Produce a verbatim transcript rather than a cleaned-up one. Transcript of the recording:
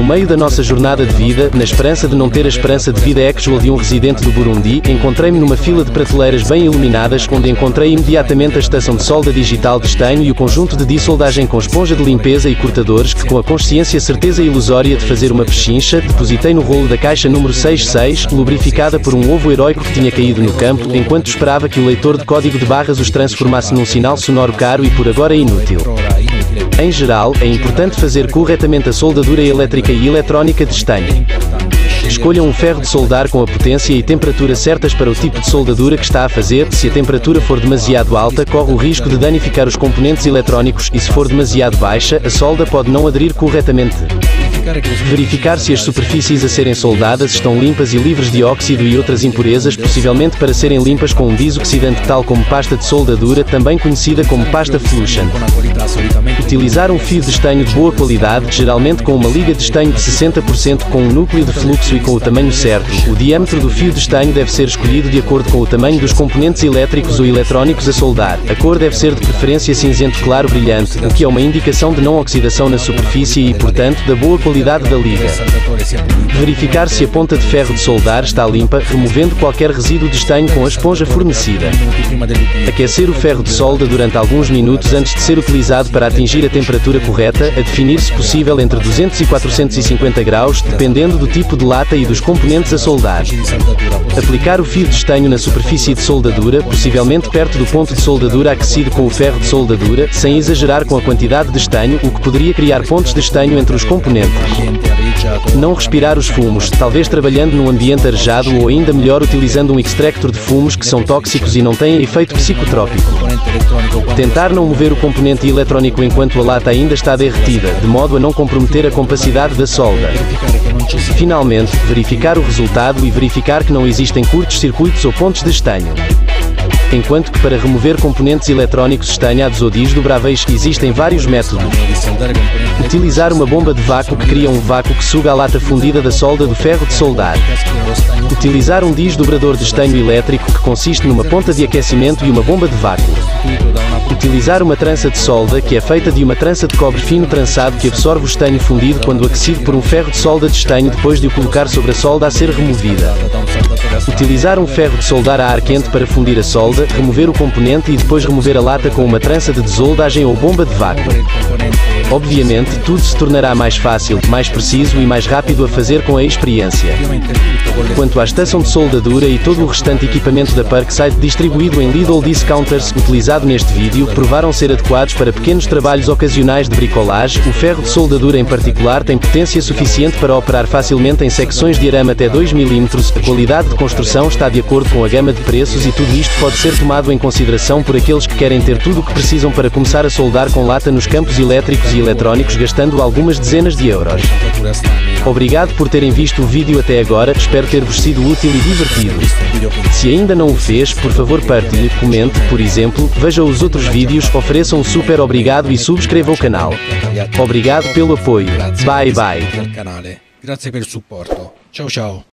no meio da nossa jornada de vida, na esperança de não ter a esperança de vida actual de um residente do Burundi, encontrei-me numa fila de prateleiras bem iluminadas, onde encontrei imediatamente a estação de solda digital de estanho e o conjunto de dissoldagem com esponja de limpeza e cortadores que, com a consciência certeza ilusória de fazer uma pechincha, depositei no rolo da caixa número sessenta e seis, lubrificada por um ovo heróico que tinha caído no campo, enquanto esperava que o leitor de código de barras os transformasse num sinal sonoro caro e por agora inútil. Em geral, é importante fazer corretamente a soldadura elétrica e eletrónica de estanho. Escolha um ferro de soldar com a potência e temperatura certas para o tipo de soldadura que está a fazer. Se a temperatura for demasiado alta, corre o risco de danificar os componentes eletrónicos e se for demasiado baixa, a solda pode não aderir corretamente. Verificar se as superfícies a serem soldadas estão limpas e livres de óxido e outras impurezas, possivelmente para serem limpas com um desoxidante tal como pasta de soldadura, também conhecida como pasta fluorescente. Utilizar um fio de estanho de boa qualidade, geralmente com uma liga de estanho de sessenta por cento, com um núcleo de fluxo e com o tamanho certo. O diâmetro do fio de estanho deve ser escolhido de acordo com o tamanho dos componentes elétricos ou eletrónicos a soldar. A cor deve ser de preferência cinzento claro brilhante, o que é uma indicação de não oxidação na superfície e, portanto, da boa qualidade qualidade da liga. Verificar se a ponta de ferro de soldar está limpa, removendo qualquer resíduo de estanho com a esponja fornecida. Aquecer o ferro de solda durante alguns minutos antes de ser utilizado para atingir a temperatura correta, a definir se possível entre duzentos e quatrocentos e cinquenta graus, dependendo do tipo de lata e dos componentes a soldar. Aplicar o fio de estanho na superfície de soldadura, possivelmente perto do ponto de soldadura aquecido com o ferro de soldadura, sem exagerar com a quantidade de estanho, o que poderia criar pontos de estanho entre os componentes. Não respirar os fumos, talvez trabalhando num ambiente arejado ou ainda melhor utilizando um extractor de fumos que são tóxicos e não têm efeito psicotrópico. Tentar não mover o componente eletrónico enquanto a lata ainda está derretida, de modo a não comprometer a compacidade da solda. Finalmente, verificar o resultado e verificar que não existem curtos-circuitos ou pontos de estanho. Enquanto que para remover componentes eletrónicos estanhados ou desdobráveis, existem vários métodos. Utilizar uma bomba de vácuo que cria um vácuo que suga a lata fundida da solda do ferro de soldar. Utilizar um desdobrador de estanho elétrico que consiste numa ponta de aquecimento e uma bomba de vácuo. Utilizar uma trança de solda que é feita de uma trança de cobre fino trançado que absorve o estanho fundido quando aquecido por um ferro de solda de estanho depois de o colocar sobre a solda a ser removida. Utilizar um ferro de soldar a ar quente para fundir a solda, remover o componente e depois remover a lata com uma trança de desoldagem ou bomba de vácuo. Obviamente, tudo se tornará mais fácil, mais preciso e mais rápido a fazer com a experiência. Quanto à estação de soldadura e todo o restante equipamento da Parkside distribuído em Lidl Discounters utilizado neste vídeo, provaram ser adequados para pequenos trabalhos ocasionais de bricolage. O ferro de soldadura em particular tem potência suficiente para operar facilmente em secções de arame até dois milímetros, a qualidade de construção está de acordo com a gama de preços e tudo isto pode ser tomado em consideração por aqueles que querem ter tudo o que precisam para começar a soldar com lata nos campos elétricos e eletrónicos gastando algumas dezenas de euros. Obrigado por terem visto o vídeo até agora, espero ter-vos sido útil e divertido. Se ainda não o fez, por favor partilhe, comente, por exemplo, veja os outros vídeos, ofereçam um super obrigado e subscreva o canal. Obrigado pelo apoio. Bye bye. Grazie per il supporto. Ciao ciao.